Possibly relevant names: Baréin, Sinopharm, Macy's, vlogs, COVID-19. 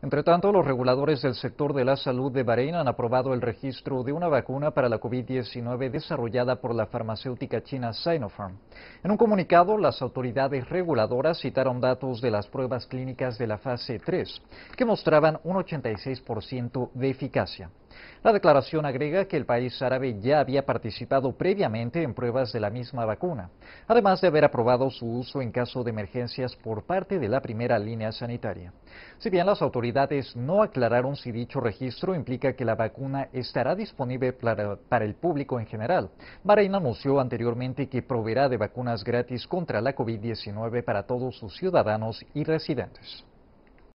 Entre tanto, los reguladores del sector de la salud de Baréin han aprobado el registro de una vacuna para la COVID-19 desarrollada por la farmacéutica china Sinopharm. En un comunicado, las autoridades reguladoras citaron datos de las pruebas clínicas de la fase 3, que mostraban un 86% de eficacia. La declaración agrega que el país árabe ya había participado previamente en pruebas de la misma vacuna, además de haber aprobado su uso en caso de emergencias por parte de la primera línea sanitaria. Si bien las autoridades no aclararon si dicho registro implica que la vacuna estará disponible para el público en general, Baréin anunció anteriormente que proveerá de vacunas gratis contra la COVID-19 para todos sus ciudadanos y residentes.